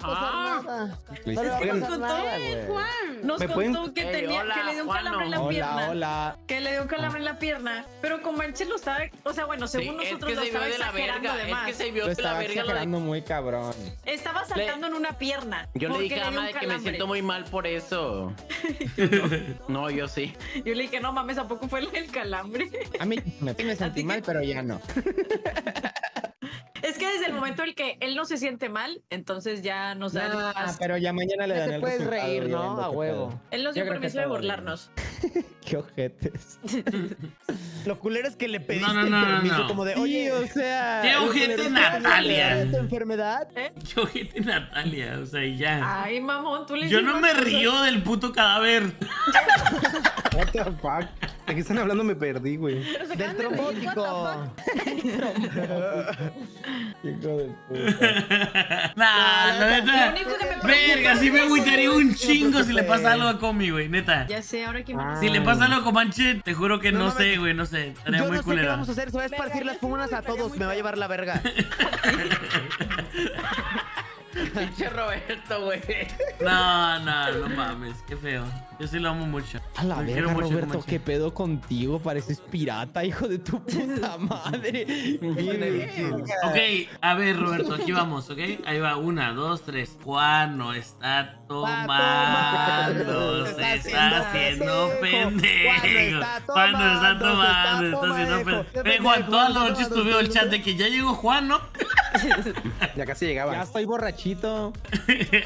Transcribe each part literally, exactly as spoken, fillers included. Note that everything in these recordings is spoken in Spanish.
pasar nada. No le va a pasar contó, nada, güey. Juan nos contó que, hey, tenía, hola, que le dio un calambre en la hola, pierna. Hola. Que le dio un calambre en la pierna. Pero con Manche lo estaba... O sea, bueno, según sí, nosotros es que lo estaba exagerando de la verga. Es que se vio de la verga. Estaba exagerando de... muy cabrón. Estaba saltando le... en una pierna. Yo le dije a Madre que me siento muy mal por eso. No, yo sí. Yo le dije, no mames, ¿a poco fue el calambre? A mí me sentí mal, pero ya no. Es que desde el momento en el que él no se siente mal, entonces ya nos da... Nah, ah, pero ya mañana le dan el puedes reír, ¿no? A huevo. Él nos dio permiso de burlarnos. Qué ojetes. Lo culero es que le pediste no, no, no, el permiso no, no. como de... Oye, sí, o sea... Qué ojete Natalia. ¿Esta enfermedad? ¿Eh? Qué ojete Natalia, o sea, y ya. Ay, mamón, tú le... Yo no me río del puto cadáver. What the fuck? ¿De qué están hablando? Me perdí, güey. Del trombótico. Hijo de puta. Nah, la neta. Verga, si me agüitaría un chingo si le pasa algo a Comi, güey, neta. Ya sé, ahora que me... Si le pasa algo a Comanche, te juro que no sé, güey, no sé. Estaría muy culera. Yo no sé qué vamos a hacer, se va a esparcir las funas a todos, me va a llevar la verga. Pinche Roberto, güey. No, no, no mames, qué feo. Yo sí lo amo mucho. A la verga, Roberto, qué pedo contigo. Pareces pirata, hijo de tu puta madre. Ok, a ver, Roberto, aquí vamos, ¿ok? Ahí va, una, dos, tres. Juan no está tomando, se está haciendo pendejo. Juan no está tomando, se está haciendo pendejo. Juan, toda la noche estuve en el chat de que ya llegó Juan, ¿no? Ya casi llegaba. Ya estoy borrachito.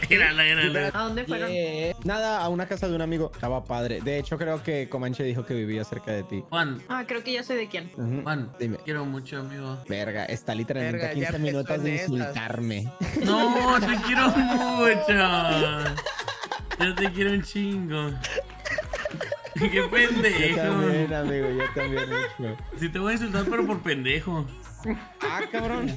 Érala, érala. ¿A dónde fueron? Yeah. Nada, a una casa de un amigo. Estaba padre. De hecho, creo que Comanche dijo que vivía cerca de ti. Juan. Ah, creo que ya sé de quién. Uh -huh. Juan, dime. Quiero mucho, amigo. Verga, está literalmente Verga, quince minutos de insultarme. No, te quiero mucho. Yo te quiero un chingo. Qué pendejo. Yo también, amigo, yo también. Sí, te voy a insultar, pero por pendejo. Ah, cabrón.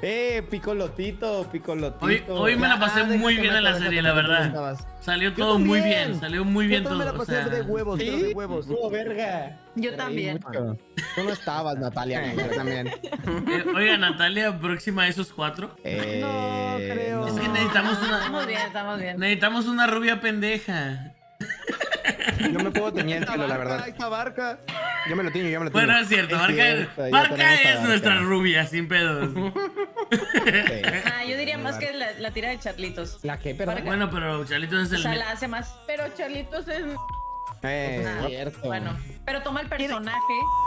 Eh, picolotito, picolotito. Hoy, hoy me la pasé ah, muy bien en la serie, la verdad. Salió todo muy bien, salió muy bien todo. Yo también me la pasé de huevos, ¿sí? de huevos. No, verga. Yo también. Tú no estabas, Natalia. Yo también. Eh, oiga, Natalia, ¿próxima a esos cuatro? Eh, no, creo. Es que necesitamos una... Estamos bien, estamos bien. Necesitamos una rubia pendeja. No me puedo teñir el pelo, la verdad. Esta barca. Yo me lo tiño, yo me lo tiño. Bueno, es cierto. Barca es, cierto, barca es barca. nuestra rubia, sin pedos. Sí. Ah, yo diría más que la, la tira de Charlitos. ¿La qué, pero? Barca. Bueno, pero Charlitos es el... O sea, la hace más. Pero Charlitos es... Eh, pues es cierto. Bueno, pero toma el personaje.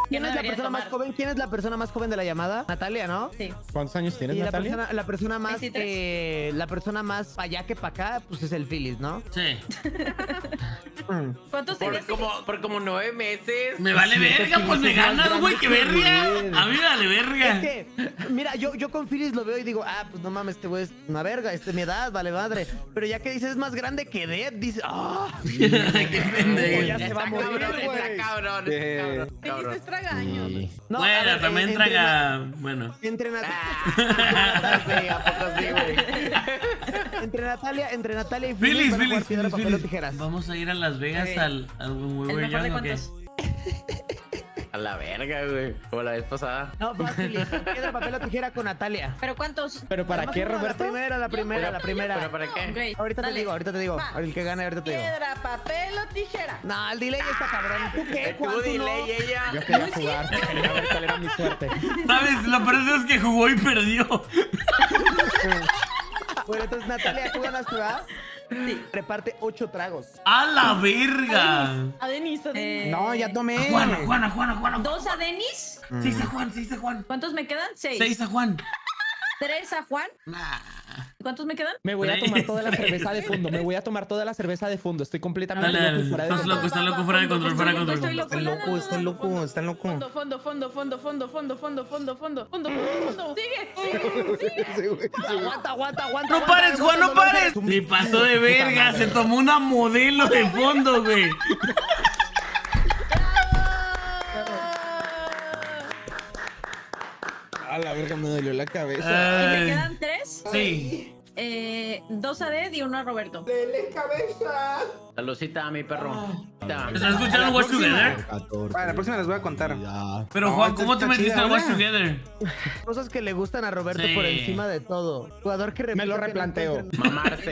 ¿Quién, ¿Quién es la persona tomar? más joven? ¿Quién es la persona más joven de la llamada? Natalia, ¿no? Sí. ¿Cuántos años tienes, y Natalia? La persona, la persona más eh, la persona más para allá que para acá, pues es el Phyllis, ¿no? Sí. ¿Cuántos tenías? Por como, por como nueve meses. Me vale verga, pues me ganas, güey, que verga. A mí me vale verga. Es que, mira, yo, yo con Phyllis lo veo y digo, ah, pues no mames, este güey es una verga, este es mi edad, vale madre. Pero ya que dices, es más grande que Dead, dices, ah, oh, qué pendejo. Ya se va a morir, güey. Cabrón, cabrón, cabrón. Dijiste tragaños. Bueno, ver, también traga... Entrena... Bueno. Entre Natalia... ¿A poco sí, güey? Entre Natalia, entre Natalia y Phyllis, Phyllis, Phyllis, Phyllis. Vamos a ir a Las Vegas eh. al... al Weaver Young, ¿o qué? A la verga, güey. Como la vez pasada. No, fácil. Piedra, papel o tijera con Natalia. ¿Pero cuántos? ¿Pero para qué, Roberto? La primera, la primera, yo, la primera. ¿Pero para qué? Okay. Ahorita Dale. te digo, ahorita te digo. Va. El que gane, ahorita te digo. Piedra, papel o tijera. No, el delay está cabrón. ¿Tú qué? ¿Tú delay no? ella? Yo quería ¿Sí? jugar. Yo quería ver cuál era mi suerte. ¿Sabes? Lo peor es que jugó y perdió. Bueno, entonces, Natalia, ¿tú ganas tu edad? Sí. Reparte ocho tragos. ¡A la verga! ¿A Denis? Eh... No, ya tomé. A Juana, Juana, Juana, Juana. ¿Dos a Denis? Mm. Seis a Juan, seis a Juan. ¿Cuántos me quedan? Seis. Seis a Juan. ¿Tres a Juan? Nah. ¿Cuántos me quedan? Me voy a tomar toda la cerveza de fondo. Me voy a tomar toda la cerveza de fondo. Estoy completamente Dale, loco, fuera de control. Estás loco, estás loco, fuera de control, fuera de control. Estás loco, estás loco, estás loco. Fondo, fondo, fondo, fondo, fondo, fondo, fondo, fondo, fondo, fondo, fondo. Sigue, sigue, sigue. Aguanta, aguanta, aguanta. No pares, Juan, no pares. Ni pasó de verga. Se tomó una modelo de fondo, güey. A la verga, me dolió la cabeza. ¿Y te quedan tres? Sí. Eh, dos a Ded y uno a Roberto. ¡Dele cabeza! Saludcita a mi perro. Ah. ¿Estás escuchando a Watch Together? Para la próxima les voy a contar. Ya. Pero no, Juan, ¿cómo te metiste chida, al Watch Together? Cosas que le gustan a Roberto sí. por encima de todo. Jugador que me lo replanteo. Mamarse.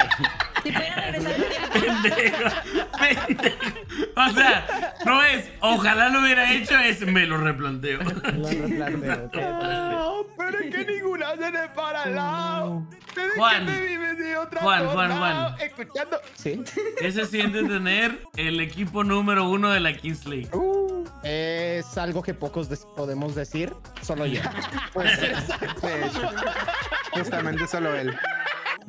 Si pudiera regresar pendejo, pendejo. O sea, no es, ojalá lo hubiera hecho, es me lo replanteo. Lo replanteo. No, pero es que ninguna se le para al lado. Juan, Juan, Juan, Juan. Escuchando. Sí. Ese siente tener el equipo número uno de la Kings League. Uh, es algo que pocos podemos decir, solo yo. Pues, pues, justamente solo él.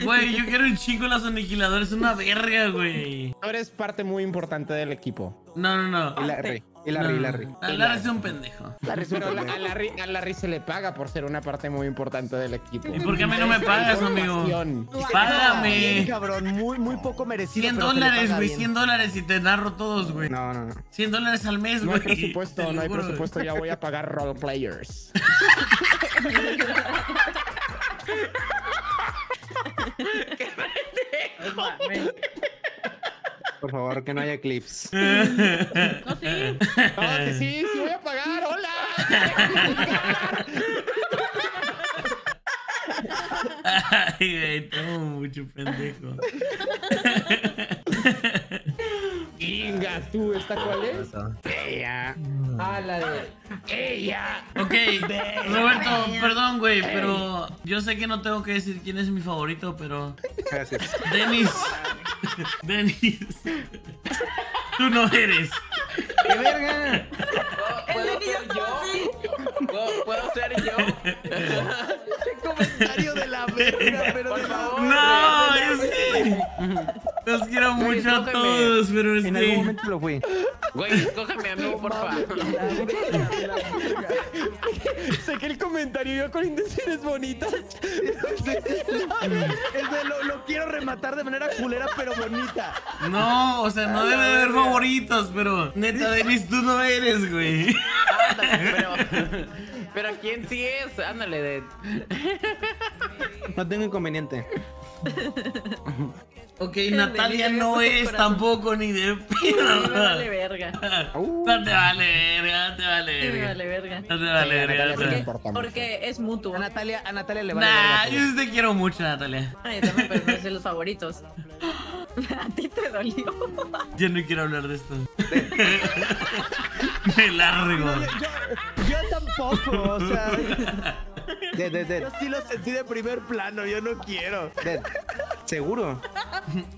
Güey, yo quiero un chingo los aniquiladores, una verga, güey. Tú eres parte muy importante del equipo. No, no, no. Larry, Larry, no. Larry. A Larry es un pendejo. Larry, pero la, a, Larry, a Larry se le paga por ser una parte muy importante del equipo. ¿Y por qué a mí no me pagas, amigo? Págame. Bien, cabrón, muy, muy poco merecido. cien dólares, güey, cien dólares y te narro todos, güey. No, no, no. cien dólares al mes, güey. No hay presupuesto, no hay presupuesto, ya voy a pagar role players. ¡Qué pendejo! Por favor, que no haya clips. No, sí. No, que sí, sí voy a pagar. ¡Hola! Ay, güey, tengo mucho pendejo. Venga, tú, ¿esta cuál es? Ella. Ah, la de... ¡Ella! Ok, Roberto, perdón, güey, pero yo sé que no tengo que decir quién es mi favorito, pero... Gracias. Dennis. Dennis. Tú no eres. ¡Qué verga! ¿Puedo ser yo? ¿Puedo ser yo? Este comentario de la verga, pero por favor. ¡No! ¡Es que! Los quiero mucho a todos, pero es que... En algún momento lo fui. Güey, escógeme a mí, porfa. Sé que el comentario yo con intenciones bonitas. Es de lo, lo quiero rematar de manera culera, pero bonita. No, o sea, no debe de haber favoritos, pero... Neta, Dennis, tú no eres, güey. Ándale, pero... Pero ¿quién sí es? Ándale, Ded. No tengo inconveniente. Ok, Natalia no es tampoco ni de pedo. Te vale verga. No te vale verga, te vale verga. Te vale verga. No te vale verga. Porque es mutuo. A Natalia, a Natalia le vale verga. Nah, yo te quiero mucho, Natalia. Ay, también, pero no es de los favoritos. A ti te dolió. Yo no quiero hablar de esto. Me largo. No, yo, yo, yo tampoco, o sea. Dead, dead, dead. Yo sí lo sentí de primer plano, yo no quiero. Dead. ¿Seguro?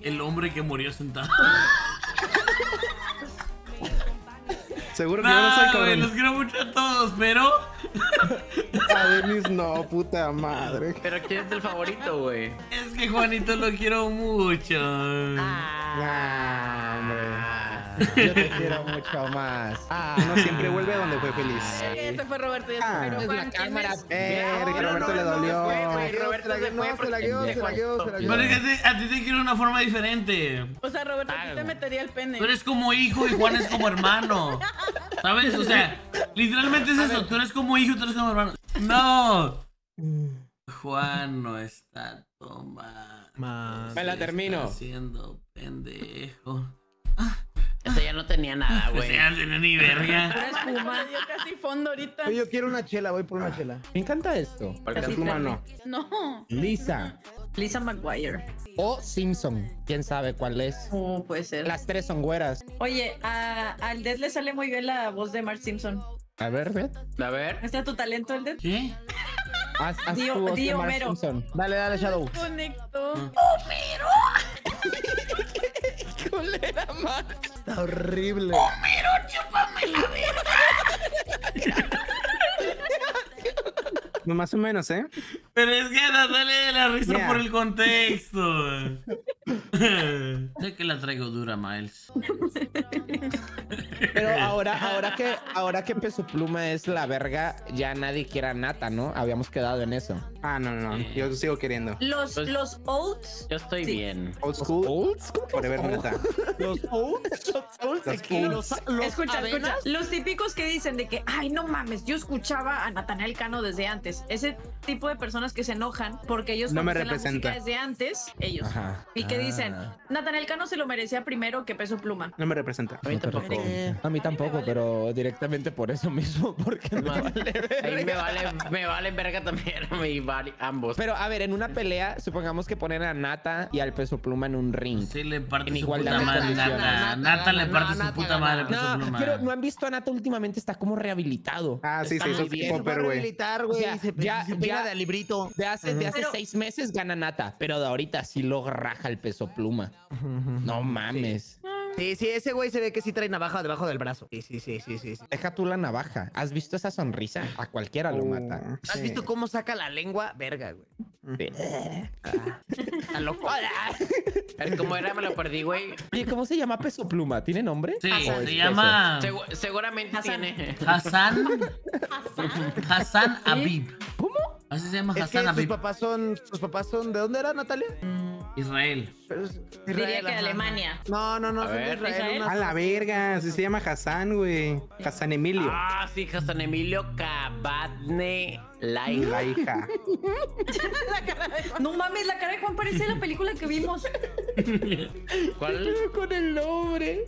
El hombre que murió sentado. Seguro que no, yo no soy cabrón. Wey, los quiero mucho a todos, pero... A Dennis no, puta madre. Pero ¿quién es el favorito, güey? Es que Juanito lo quiero mucho. Ah, hombre. Yo te quiero mucho más. Ah, no siempre vuelve donde fue feliz. Ese fue Roberto. Ah, es la cámara. Eh, Roberto le dolió. Roberto se la quedó, se la quedó, se la quedó. Pero es que a ti te quiero de una forma diferente. O sea, Roberto, a ti te metería el pene. Tú eres como hijo y Juan es como hermano. ¿Sabes? O sea, literalmente es eso. Tú eres como hijo, tú eres como hermano. ¡No! Juan no está tomando. Me la termino. Está siendo pendejo. Ah, ese ya no tenía nada, güey. Ese ya no tenía ni verga. Pero es fumado, yo casi fondo ahorita. Yo quiero una chela, voy por una chela. Me encanta esto. Porque es humano. No. Lisa. Lisa McGuire. O Simpson. ¿Quién sabe cuál es? Oh, puede ser. Las tres son güeras. Oye, a, al Ded le sale muy bien la voz de Mark Simpson. A ver, Ded. A ver. ¿Está tu talento, el Ded? ¿Qué? Haz, haz Dio, tu voz Dio de Mark Homero. Simpson. Dale, dale, Shadow. Conectó. ¡Homero! ¡Qué culera, Mark! Está horrible. ¡Homero, chúpame la verga! No, más o menos, ¿eh? Pero es que Natalia la risa yeah. por el contexto. Sé que la traigo dura, Miles. Pero ahora, ahora que, ahora que Peso Pluma es la verga, ya nadie quiere a Nata, ¿no? Habíamos quedado en eso. Ah, no, no, no. Yo sigo queriendo. Los, los, los olds. Yo estoy sí. bien. Old school. Olds. Por ver dónde está. Los olds. Los olds. Escucha, escucha. Los típicos que dicen de que, ay, no mames, yo escuchaba a Natanael Cano desde antes. Ese tipo de personas que se enojan porque ellos no me representan la música desde antes, ellos. Ajá. Y que dicen, Natanael Cano se lo merecía primero que Peso Pluma. No me representa. A mí no, tampoco. Eh, a mí tampoco, vale. Pero directamente por eso mismo, porque me vale verga. Me vale, me vale verga también. Me vale ambos. Pero a ver, en una pelea, supongamos que ponen a Nata y al Peso Pluma en un ring. Sí, le parte su puta madre. Nata le parte su puta madre al Peso Pluma. Pero no han visto a Nata últimamente, está como rehabilitado. Ah, sí, sí, eso es popper, güey. Ya, ya de librito. De hace, uh-huh. de hace pero, seis meses gana Nata, pero de ahorita sí lo raja el Peso Pluma. Uh-huh. No mames. Sí. Sí, sí, ese güey se ve que sí trae navaja debajo del brazo. Sí, sí, sí, sí, sí. Deja tú la navaja. ¿Has visto esa sonrisa? A cualquiera lo mata. ¿Has sí. visto cómo saca la lengua? Verga, güey. Sí. Ah, ¡está loco! ¿Cómo era? Me lo perdí, güey. Oye, ¿cómo se llama Peso Pluma? ¿Tiene nombre? Sí, Hassan. Se llama... Segu seguramente Hassan. tiene... Hassan... Hassan... Hassan Habib. ¿Cómo? Así se llama Hassan Habib. Es que sus papás son... ¿Sus papás son de dónde era, Natalia? Israel. Pero es Israel. Diría que de Alemania. No, no, no. A, ver, Israel, Israel. a la verga. Así se llama Hassan, güey. Hassan Emilio. Ah, sí, Hassan Emilio Kabadne. La hija. La hija. La cara de... No mames, la cara de Juan parece la película que vimos. ¿Cuál? Con el nombre.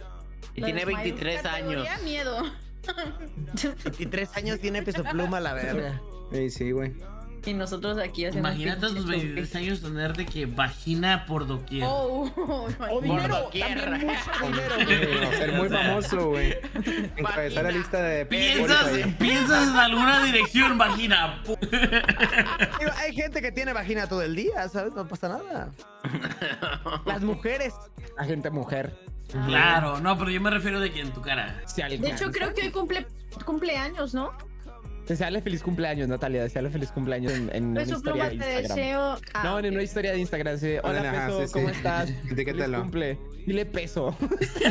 Y tiene veintitrés años. Me da miedo. veintitrés años tiene Peso Pluma, la verga. Sí, sí, güey. Y nosotros aquí hacemos... Imagínate a tus veintitrés años tener de que vagina por doquier. Oh, oh, oh, o dinero, doquier. También mucho dinero. Güey. O ser muy o sea, famoso, güey. Encabezar la lista de... ¿Piensas, ¿Piensas en alguna dirección, vagina? Hay gente que tiene vagina todo el día, ¿sabes? No pasa nada. Las mujeres. La gente mujer. Claro, no, pero yo me refiero de que en tu cara. De hecho, creo que hoy cumple cumpleaños, ¿no? Desearle feliz cumpleaños, Natalia. Desearle feliz cumpleaños en, en una historia de Instagram. Deseo... Ah, no, en una historia de Instagram. Sí. Hola, Hola Peso, sí, sí. ¿cómo estás? Feliz cumple. Dile Peso.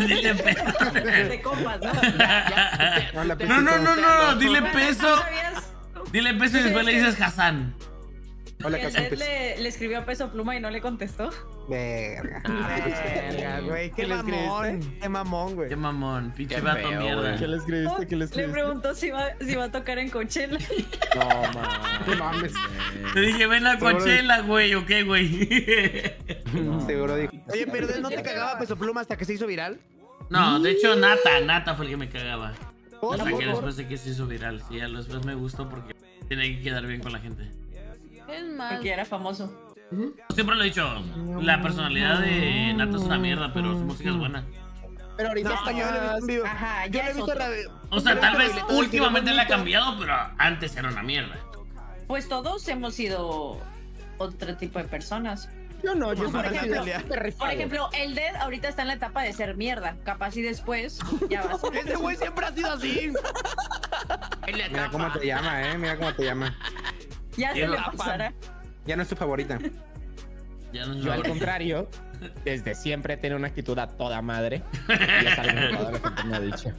Dile Peso. De copas, ¿no? Ya, ya. Hola, no, no, no, no. Dile Peso. Dile Peso y después le dices Hassan. Hola, Hassan. Le, le escribió a Peso Pluma y no le contestó. Verga. Verga, güey. Qué, ¿Qué mamón. Qué mamón, güey. Qué mamón. Pinche vato mierda. ¿Qué le escribiste? ¿Qué le escribiste? Le preguntó si va, si va a tocar en Coachella. No, man. No mames. Te dije, ven a Coachella, güey. ¿O qué, güey? Seguro dijo. Oye, pero ¿no te cagaba Peso Pluma hasta que se hizo viral? No, de hecho, Nata. Nata fue el que me cagaba. Hasta que después de que se hizo viral. Sí, después me gustó porque tenía que quedar bien con la gente. Es mal. Porque era famoso. Siempre lo he dicho, la personalidad de Nata es una mierda, pero su música es buena. Pero ahorita no, está yo lo he visto. Ajá, ya he visto la... O sea, tal vez últimamente la ha cambiado, pero antes era una mierda. Pues todos hemos sido otro tipo de personas. Yo no, yo por ejemplo, por ejemplo, el Dead ahorita está en la etapa de ser mierda. Capaz y después ya vas a... Ese güey siempre ha sido así. Mira cómo te llama, eh, mira cómo te llama. Ya se le pasará. Ya no es tu favorita. Ya no es Yo, al contrario, desde siempre tiene una actitud a toda madre. Y es algo que la gente me ha dicho.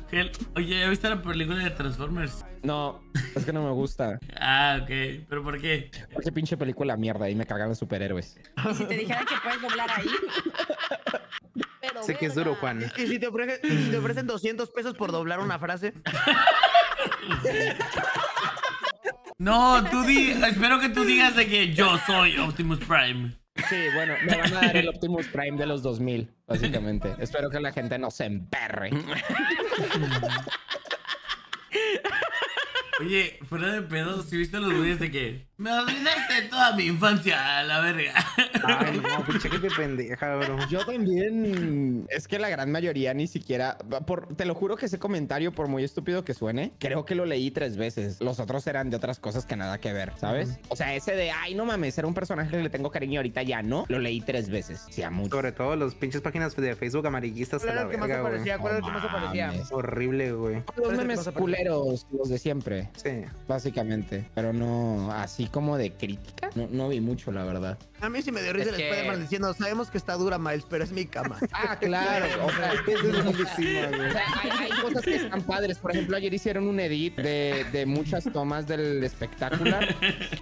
Oye, ¿ya viste la película de Transformers? No, es que no me gusta. Ah, ok. ¿Pero por qué? Porque pinche película mierda y me cagaron superhéroes. ¿Y si te dijeran que puedes doblar ahí? Pero sé que es duro, Juan. ¿Y si te ofrecen, si te ofrecen doscientos pesos por doblar una frase? No, tú digas, espero que tú digas de que yo soy Optimus Prime. Sí, bueno, me van a dar el Optimus Prime de los dos mil, básicamente. Espero que la gente no se emperre. Oye, fuera de pedo, si viste los videos de que me olvidaste toda mi infancia, a la verga. Ay, no, pinche que te pendeja, bro. Yo también. Es que la gran mayoría ni siquiera. Por, te lo juro que ese comentario, por muy estúpido que suene, creo que lo leí tres veces. Los otros eran de otras cosas que nada que ver, ¿sabes? Uh-huh. O sea, ese de, ay, no mames, era un personaje que le tengo cariño ahorita ya, ¿no? Lo leí tres veces. Sí, a mucho. Sobre todo los pinches páginas de Facebook amarillistas a la verga, güey. ¿Cuál era el que más aparecía? ¿Cuál era el que más aparecía? Es horrible, güey. Los memes culeros, los de siempre. Sí. Básicamente. Pero no, así como de crítica. No, no vi mucho, la verdad. A mí sí me dio risa el Spider-Man diciendo, sabemos que está dura, Miles, pero es mi cama. Ah, claro. O sea, eso es lindísimo, güey. O sea, hay, hay cosas que están padres. Por ejemplo, ayer hicieron un edit de, de muchas tomas del espectáculo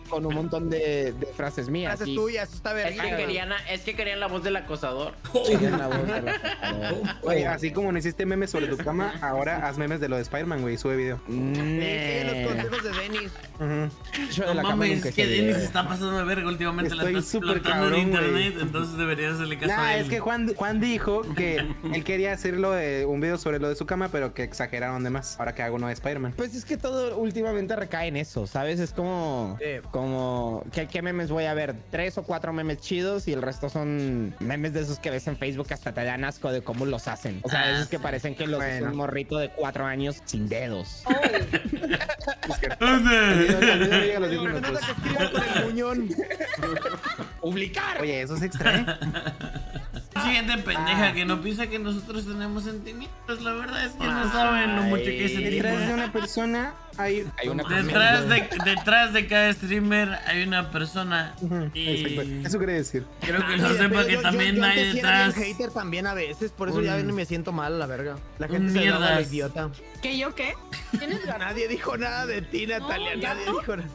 con un montón de, de frases mías. Frases y... tuyas, eso está verdad. Es que, querían, es que querían la voz del acosador. Querían la voz del acosador. Oye, así como no hiciste memes sobre tu cama, ahora haz memes de lo de Spider-Man, güey. Sube video. Sí, los consejos de Dennis. Uh-huh. Yo no de la mames, cama es que Dennis está pasando de verga últimamente. Estoy la está explotando en internet, wey. Entonces deberías hacerle caso nah, a él. Es que Juan, Juan dijo que él quería hacerlo de un video sobre lo de su cama, pero que exageraron de más. Ahora que hago uno de Spider-Man. Pues es que todo últimamente recae en eso, ¿sabes? Es como, sí. como ¿qué, ¿qué memes voy a ver? Tres o cuatro memes chidos y el resto son memes de esos que ves en Facebook que hasta te dan asco de cómo los hacen. O sea, ah, esos sí. que parecen que los bueno. un morrito de cuatro años sin dedos. Oh. Es que... Publicar. Oye, eso es extra. Siguiente pendeja ah, que no piensa que nosotros tenemos sentimientos. La verdad es que ay, no saben lo mucho que es sentir. Detrás de una persona hay, hay una detrás de, detrás de cada streamer hay una persona. Uh-huh, y... Eso quería decir. Creo que no sepa que yo, también yo, yo hay detrás. Yo hater también a veces, por eso Uy. ya me siento mal, la verga. La gente Mierdas. se llama la idiota. ¿Qué yo qué? ¿Tienes ganas? Nadie dijo nada de ti, Natalia. No, nadie no? dijo nada.